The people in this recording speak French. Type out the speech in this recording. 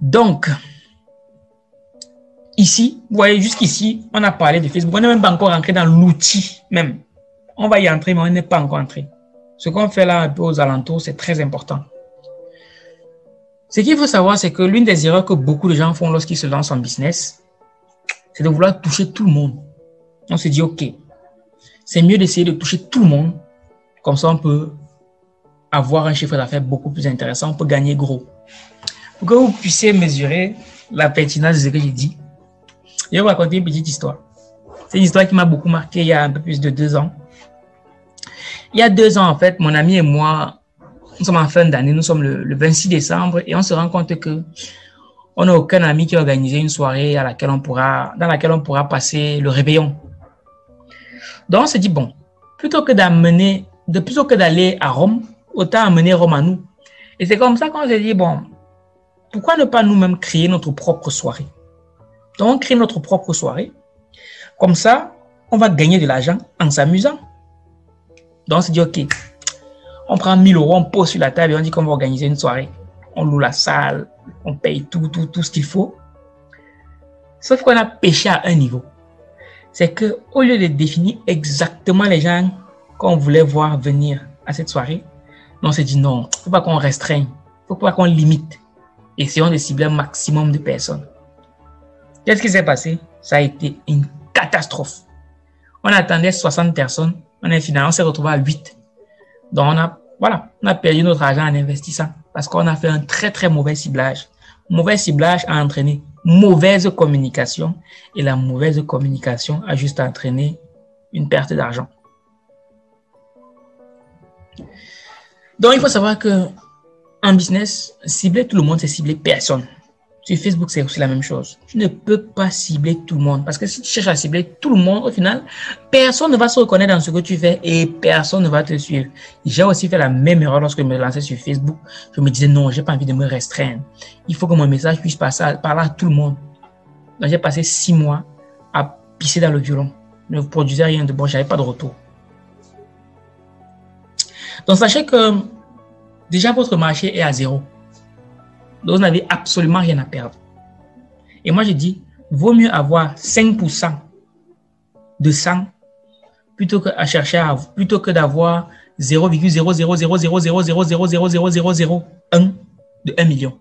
Donc, ici, vous voyez, jusqu'ici, on a parlé de Facebook. On n'est même pas encore entré dans l'outil même. On va y entrer, mais on n'est pas encore entré. Ce qu'on fait là un peu aux alentours, c'est très important. Ce qu'il faut savoir, c'est que l'une des erreurs que beaucoup de gens font lorsqu'ils se lancent en business, c'est de vouloir toucher tout le monde. On se dit, OK, c'est mieux d'essayer de toucher tout le monde. Comme ça, on peut avoir un chiffre d'affaires beaucoup plus intéressant. On peut gagner gros. Pour que vous puissiez mesurer la pertinence de ce que j'ai dit, je vais vous raconter une petite histoire. C'est une histoire qui m'a beaucoup marqué il y a un peu plus de 2 ans. Il y a 2 ans, en fait, mon ami et moi, nous sommes en fin d'année, nous sommes le 26 décembre et on se rend compte que on n'a aucun ami qui a organisé une soirée à laquelle dans laquelle on pourra passer le réveillon. Donc, on se dit, bon, plutôt que d'aller à Rome, autant amener Rome à nous. Et c'est comme ça qu'on se dit, bon, pourquoi ne pas nous-mêmes créer notre propre soirée? Donc, on crée notre propre soirée. Comme ça, on va gagner de l'argent en s'amusant. Donc, on se dit, OK, on prend 1 000 euros, on pose sur la table et on dit qu'on va organiser une soirée. On loue la salle, on paye tout ce qu'il faut. Sauf qu'on a péché à un niveau. C'est qu'au lieu de définir exactement les gens qu'on voulait voir venir à cette soirée, on s'est dit non, il ne faut pas qu'on restreigne, il ne faut pas qu'on limite. Essayons de cibler un maximum de personnes. Qu'est-ce qui s'est passé? Ça a été une catastrophe. On attendait 60 personnes. Finalement, on s'est retrouvé à 8. Donc, on a perdu notre argent en investissant parce qu'on a fait un très, très mauvais ciblage. Mauvais ciblage a entraîné mauvaise communication et la mauvaise communication a juste entraîné une perte d'argent. Donc, il faut savoir que en business, cibler tout le monde, c'est cibler personne. Sur Facebook, c'est aussi la même chose. Tu ne peux pas cibler tout le monde. Parce que si tu cherches à cibler tout le monde, au final, personne ne va se reconnaître dans ce que tu fais et personne ne va te suivre. J'ai aussi fait la même erreur lorsque je me lançais sur Facebook. Je me disais, non, j'ai pas envie de me restreindre. Il faut que mon message puisse passer par là à tout le monde. Donc, j'ai passé 6 mois à pisser dans le violon. Je ne produisais rien de bon, j'avais pas de retour. Donc, sachez que déjà, votre marché est à 0. Donc, vous n'avez absolument rien à perdre. Et moi, je dis, vaut mieux avoir 5% de 100 plutôt que d'avoir 0,00000000001 de 1 million.